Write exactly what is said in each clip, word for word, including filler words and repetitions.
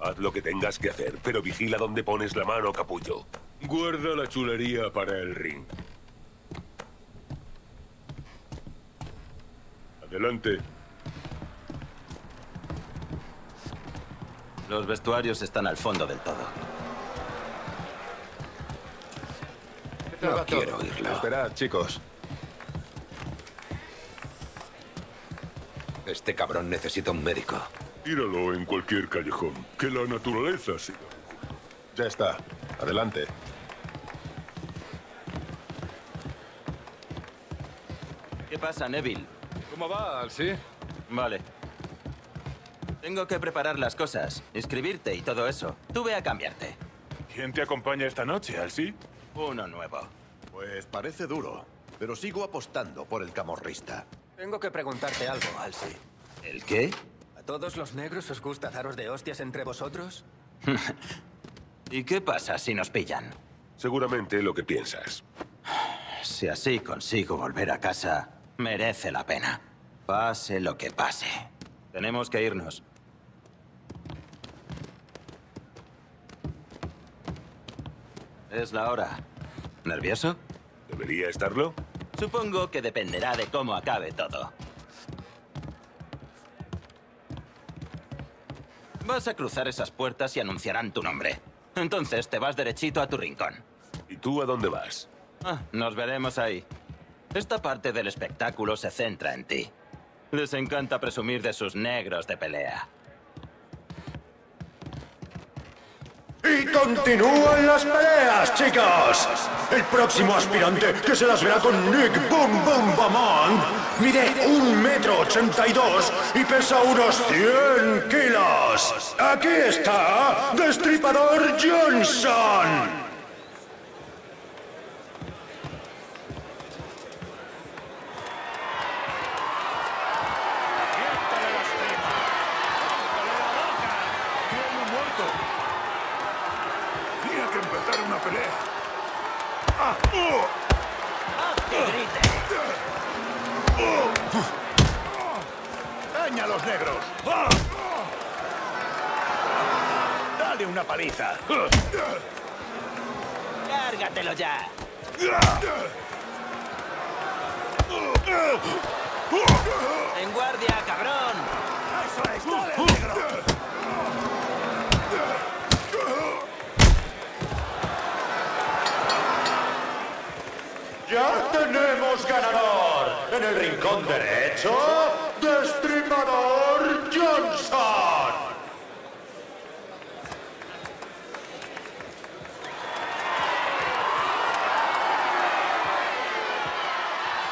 Haz lo que tengas que hacer, pero vigila dónde pones la mano, capullo. Guarda la chulería para el ring. Adelante. Los vestuarios están al fondo del todo. No quiero oírlo. Esperad, chicos. Este cabrón necesita un médico. Tíralo en cualquier callejón. Que la naturaleza siga. Ya está. Adelante. ¿Qué pasa, Neville? ¿Cómo va, sí? Vale. Tengo que preparar las cosas, inscribirte y todo eso. Tú ve a cambiarte. ¿Quién te acompaña esta noche, Alcy? Uno nuevo. Pues parece duro, pero sigo apostando por el camorrista. Tengo que preguntarte algo, Alcy. ¿El qué? ¿A todos los negros os gusta daros de hostias entre vosotros? ¿Y qué pasa si nos pillan? Seguramente lo que piensas. Si así consigo volver a casa, merece la pena. Pase lo que pase. Tenemos que irnos. Es la hora. ¿Nervioso? ¿Debería estarlo? Supongo que dependerá de cómo acabe todo. Vas a cruzar esas puertas y anunciarán tu nombre. Entonces te vas derechito a tu rincón. ¿Y tú a dónde vas? Ah, nos veremos ahí. Esta parte del espectáculo se centra en ti. Les encanta presumir de sus negros de pelea. Y continúan las peleas, chicos. El próximo aspirante que se las verá con Nick Boom Boom Bamón mide un metro ochenta y dos y pesa unos cien kilos. Aquí está Destripador Johnson. Paliza. ¡Cárgatelo ya! ¡En guardia, cabrón! ¡Eso es! ¡Dale, negro! ¡Ya tenemos ganador! En el rincón derecho, Destripador Johnson.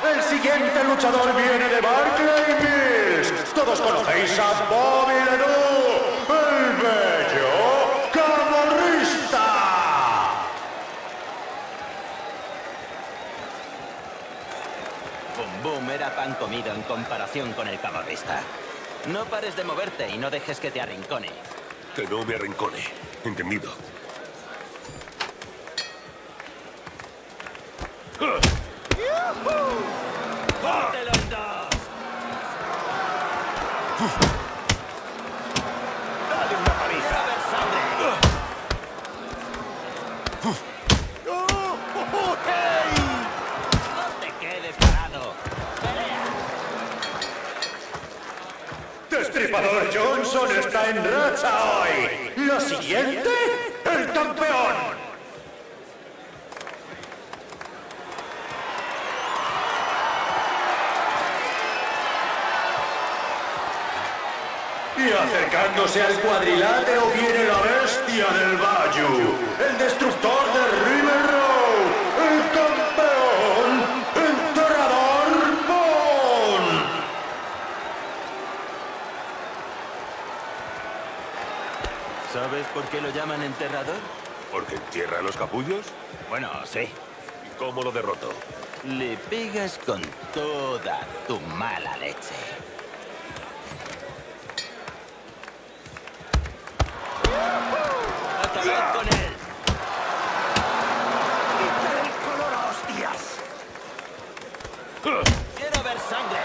El siguiente luchador viene de Barclay Mills. Todos conocéis a Bobby Lennon, el bello camorrista. Boom Boom era pan comido en comparación con el camorrista. No pares de moverte y no dejes que te arrincone. Que no me arrincone. Entendido. Destripador Johnson está en racha hoy. Lo siguiente, el campeón. Y acercándose al cuadrilátero viene la bestia del Bayou, el destructor de River Road, el campeón, el Destripador Bond. ¿Sabes por qué lo llaman enterrador? ¿Porque entierra a los capullos? Bueno, sí. ¿Y cómo lo derrotó? Le pegas con toda tu mala leche. ¡Acabad con él! ¡Quita el color a hostias! ¡Quiero ver sangre!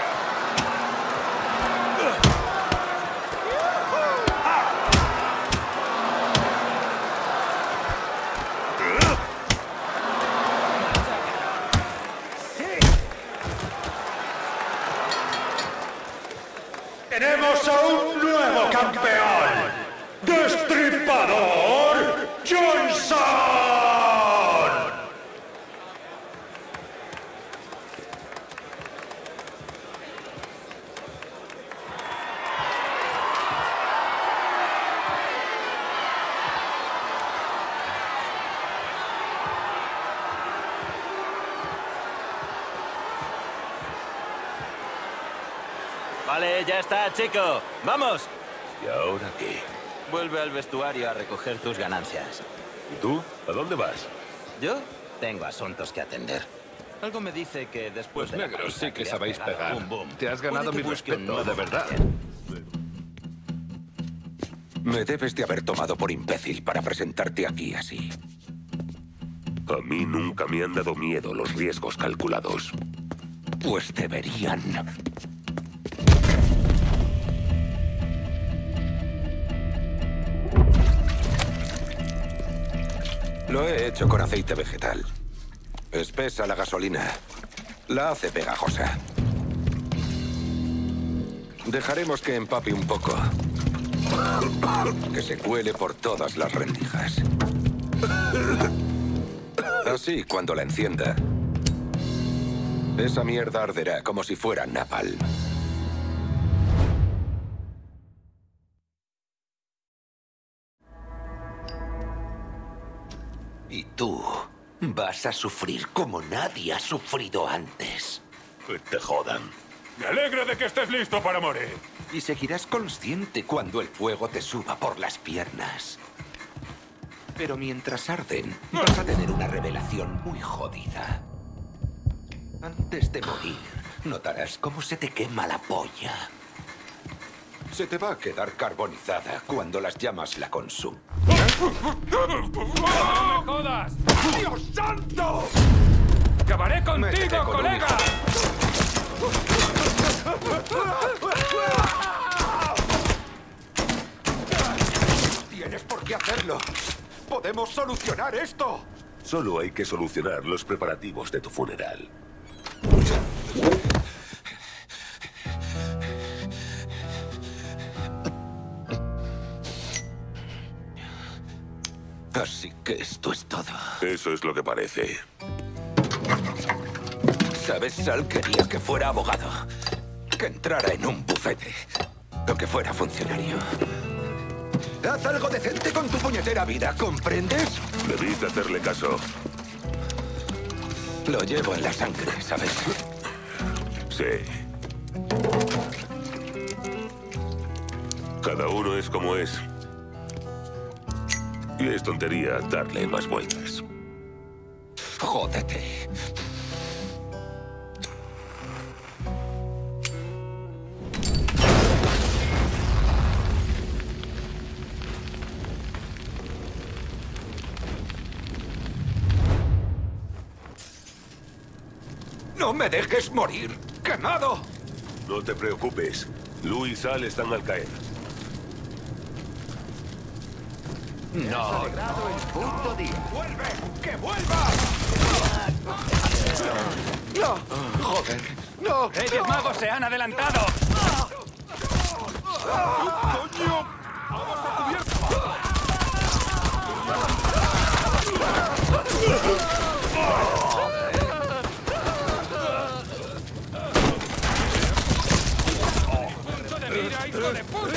Tenemos a un nuevo campeón, Destripador Johnson. Vale, ya está, chico. ¡Vamos! ¿Y ahora qué? Vuelve al vestuario a recoger tus ganancias. ¿Y tú? ¿A dónde vas? ¿Yo? Tengo asuntos que atender. Algo me dice que después pues de negros la sí que, que sabéis pegar. Boom, boom, te has ganado mi respeto, de verdad. Me debes de haber tomado por imbécil para presentarte aquí así. A mí nunca me han dado miedo los riesgos calculados. Pues deberían... Lo he hecho con aceite vegetal. Espesa la gasolina. La hace pegajosa. Dejaremos que empape un poco. Que se cuele por todas las rendijas. Así, cuando la encienda, esa mierda arderá como si fuera napalm. Y tú vas a sufrir como nadie ha sufrido antes. Que te jodan. Me alegro de que estés listo para morir. Y seguirás consciente cuando el fuego te suba por las piernas. Pero mientras arden, vas a tener una revelación muy jodida. Antes de morir, notarás cómo se te quema la polla. Se te va a quedar carbonizada cuando las llamas la consuman. ¡No me jodas! ¡Dios santo! ¡Acabaré contigo, con colega! ¡Tienes por qué hacerlo! ¡Podemos solucionar esto! Solo hay que solucionar los preparativos de tu funeral. Así que esto es todo. Eso es lo que parece. ¿Sabes, Sal? Quería que fuera abogado. Que entrara en un bufete. O que fuera funcionario. Haz algo decente con tu puñetera vida, ¿comprendes? Debiste hacerle caso. Lo llevo en la sangre, ¿sabes? Sí. Cada uno es como es. Y es tontería darle más vueltas. Jódete. ¡No me dejes morir! ¡Quemado! No te preocupes. Lou y Sal están al caer. No, no, el punto día. ¡Vuelve! ¡Que vuelva! ¡No! ¡No! ¡Joder! ¡No! ¡Reyes no. Magos se han adelantado! ¡Coño! ¡Vamos a cubierto! ¡Punto de mira, hijo de puta!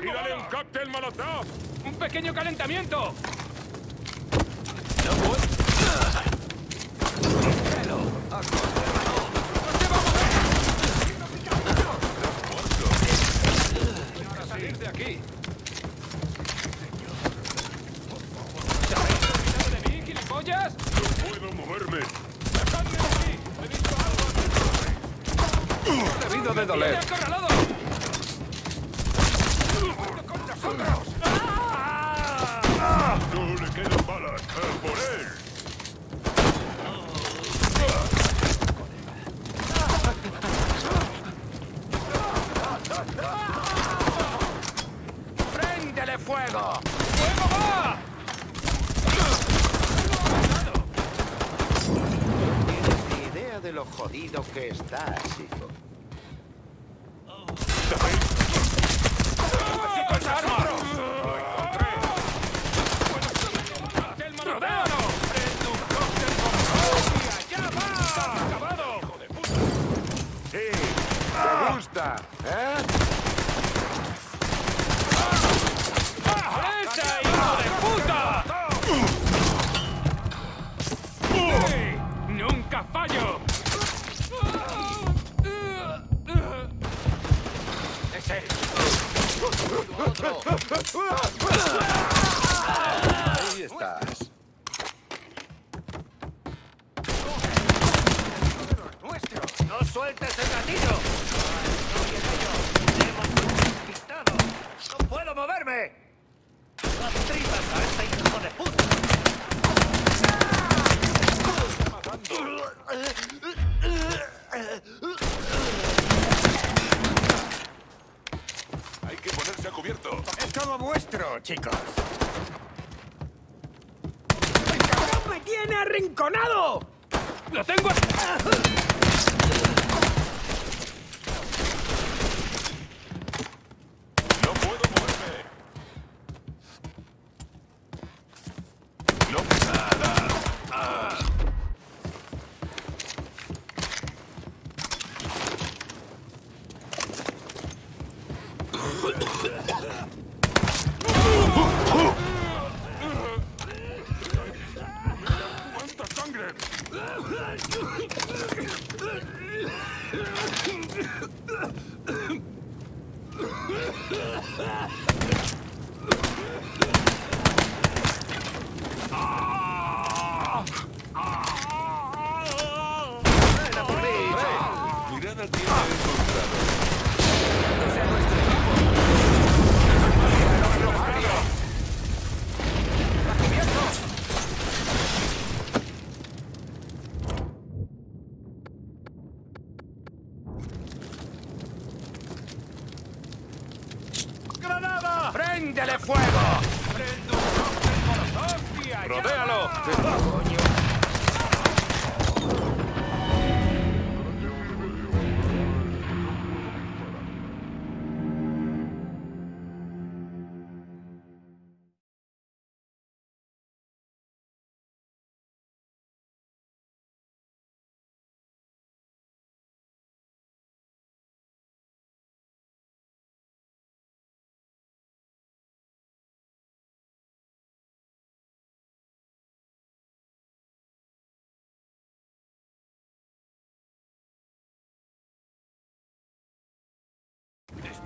¡Tírale un cóctel Molotov! ¡Un pequeño calentamiento! ¡No puedo! ¡Celo! ¡Vamos a salir de aquí! ¿Habéis de mí, gilipollas? ¡No puedo moverme! ¡Dejadme aquí! ¡He visto algo! ¡He debido de doler! ¡No le quedan balas! ¡A por él! ¡Préndele fuego! ¡Fuego va! No tienes ni idea de lo jodido que estás, hijo. Chicos. ¡El cabrón me tiene arrinconado! ¡Lo tengo! A... ¡No puedo moverme! ¡No puedo nada! Ah.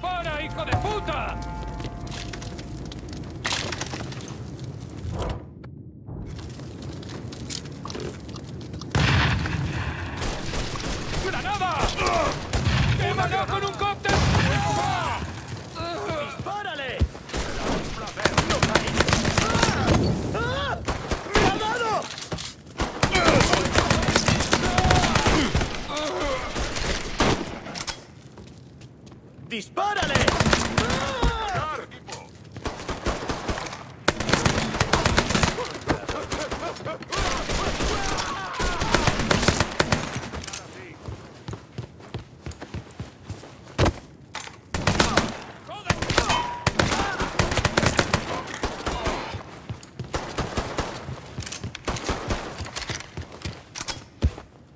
¡Para, hijo de puta! ¡Granada! ¡Me mató con un cóctel! ¡Dispárale! ¡Dispárale!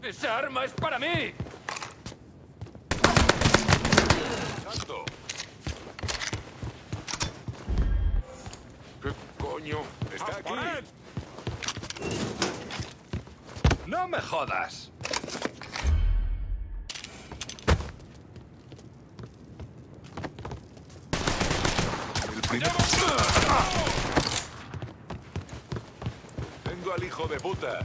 ¡Esa arma es para mí! ¡Está aquí! ¡No me jodas! El primer... Tengo al hijo de puta.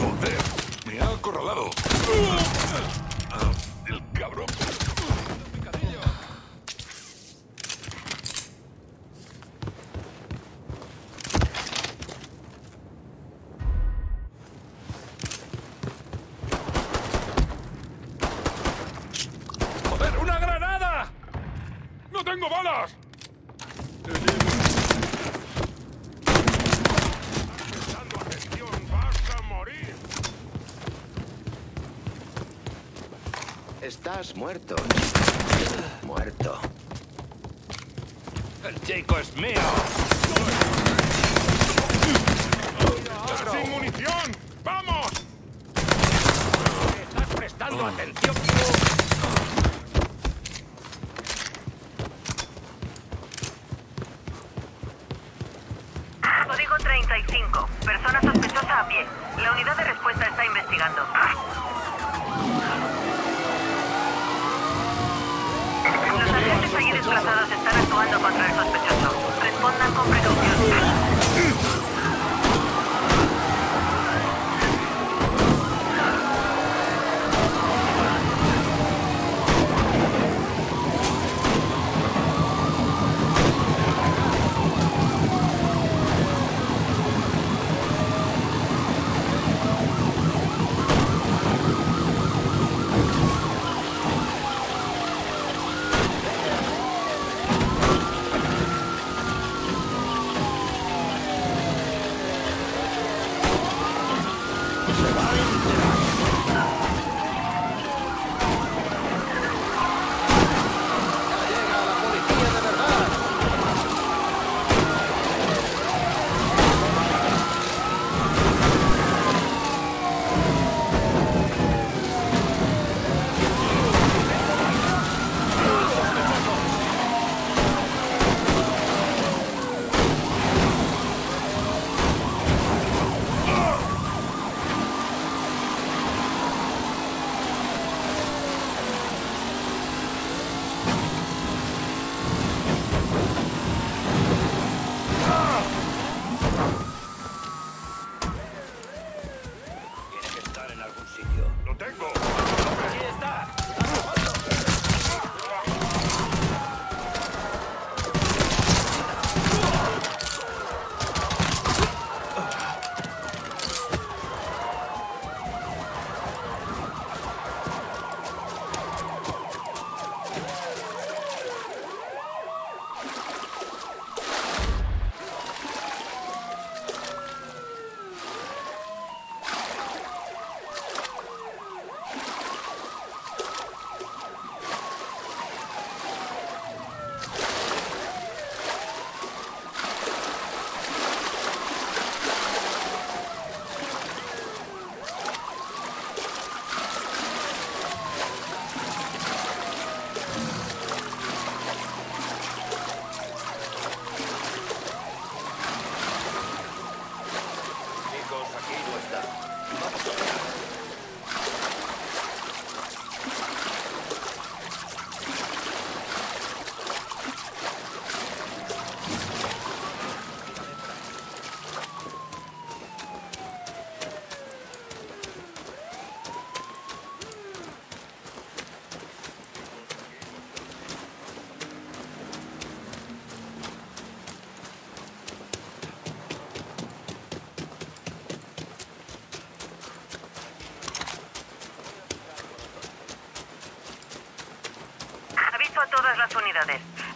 ¡Joder! ¡Me ha acorralado! ¡El cabrón! Estás muerto. Muerto. El chico es mío. ¡Sin munición! ¡Vamos! ¿Estás prestando atención? Código treinta y cinco. Persona sospechosa a pie. La unidad de respuesta está investigando. Los agentes allí desplazados están actuando contra el sospechoso. Respondan con precaución.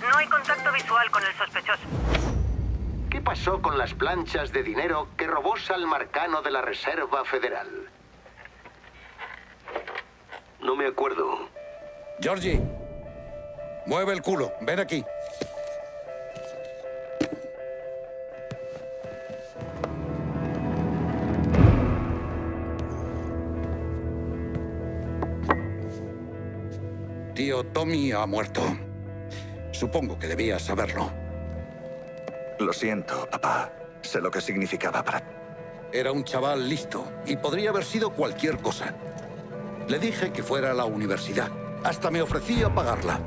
No hay contacto visual con el sospechoso. ¿Qué pasó con las planchas de dinero que robó Sal Marcano de la Reserva Federal? No me acuerdo. Georgie, mueve el culo. Ven aquí. Tío Tommy ha muerto. Supongo que debías saberlo. Lo siento, papá. Sé lo que significaba para ti. Era un chaval listo y podría haber sido cualquier cosa. Le dije que fuera a la universidad. Hasta me ofrecí a pagarla.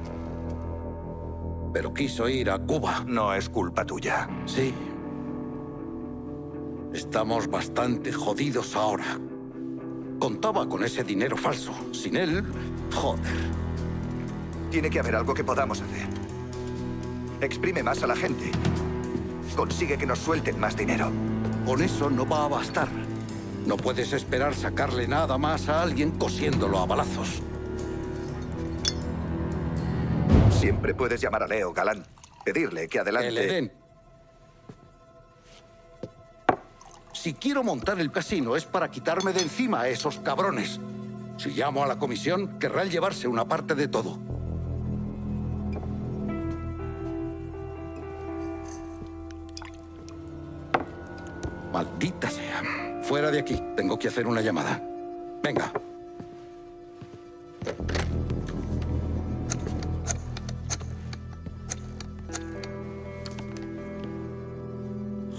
Pero quiso ir a Cuba. No es culpa tuya. Sí. Estamos bastante jodidos ahora. Contaba con ese dinero falso. Sin él, joder. Tiene que haber algo que podamos hacer. Exprime más a la gente. Consigue que nos suelten más dinero. Con eso no va a bastar. No puedes esperar sacarle nada más a alguien cosiéndolo a balazos. Siempre puedes llamar a Leo Galán. Pedirle que adelante... Que le den. Si quiero montar el casino es para quitarme de encima a esos cabrones. Si llamo a la comisión, querrán llevarse una parte de todo. Maldita sea. Fuera de aquí. Tengo que hacer una llamada. Venga.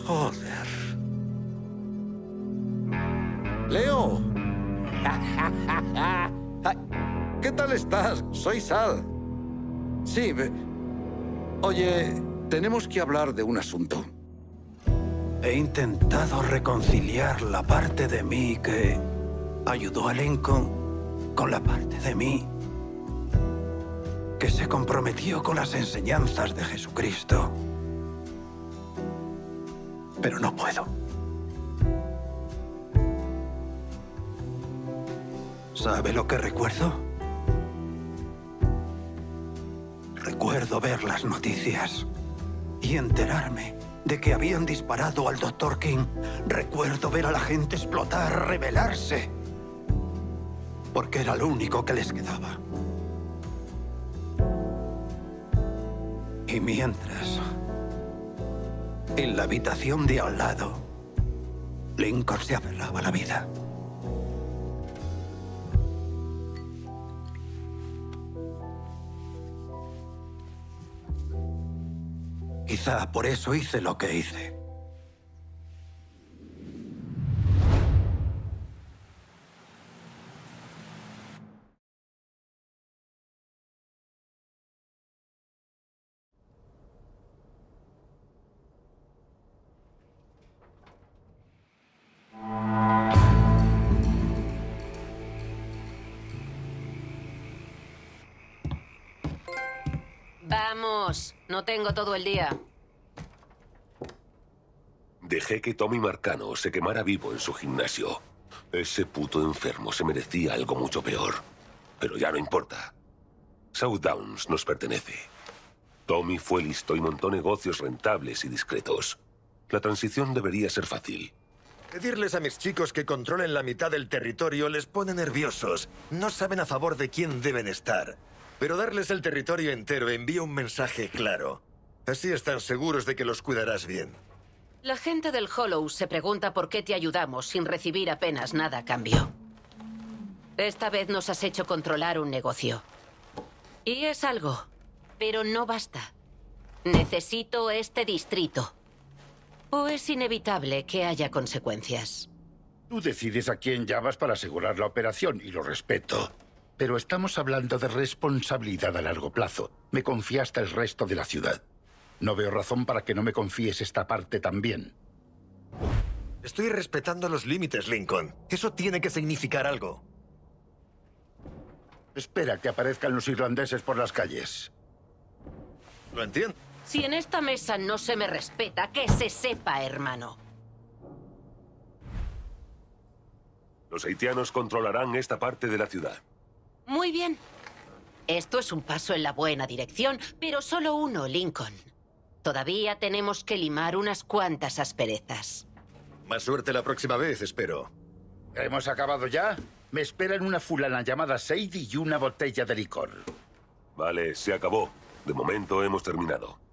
Joder. ¡Leo! ¿Qué tal estás? Soy Sal. Sí, me... Oye, tenemos que hablar de un asunto. He intentado reconciliar la parte de mí que ayudó a Lincoln con la parte de mí que se comprometió con las enseñanzas de Jesucristo. Pero no puedo. ¿Sabe lo que recuerdo? Recuerdo ver las noticias y enterarme de que habían disparado al doctor King. Recuerdo ver a la gente explotar, rebelarse. Porque era lo único que les quedaba. Y mientras, en la habitación de al lado, Lincoln se aferraba a la vida. Quizá por eso hice lo que hice. Vamos, no tengo todo el día. Dejé que Tommy Marcano se quemara vivo en su gimnasio. Ese puto enfermo se merecía algo mucho peor. Pero ya no importa. South Downs nos pertenece. Tommy fue listo y montó negocios rentables y discretos. La transición debería ser fácil. Pedirles a mis chicos que controlen la mitad del territorio les pone nerviosos. No saben a favor de quién deben estar. Pero darles el territorio entero envía un mensaje claro. Así están seguros de que los cuidarás bien. La gente del Hollow se pregunta por qué te ayudamos sin recibir apenas nada a cambio. Esta vez nos has hecho controlar un negocio. Y es algo, pero no basta. Necesito este distrito. O es inevitable que haya consecuencias. Tú decides a quién llamas para asegurar la operación y lo respeto. Pero estamos hablando de responsabilidad a largo plazo. Me confiaste el resto de la ciudad. No veo razón para que no me confíes esta parte también. Estoy respetando los límites, Lincoln. Eso tiene que significar algo. Espera que aparezcan los irlandeses por las calles. Lo entiendo. Si en esta mesa no se me respeta, que se sepa, hermano. Los haitianos controlarán esta parte de la ciudad. Muy bien. Esto es un paso en la buena dirección, pero solo uno, Lincoln. Todavía tenemos que limar unas cuantas asperezas. Más suerte la próxima vez, espero. ¿Hemos acabado ya? Me esperan una fulana llamada Sadie y una botella de licor. Vale, se acabó. De momento hemos terminado.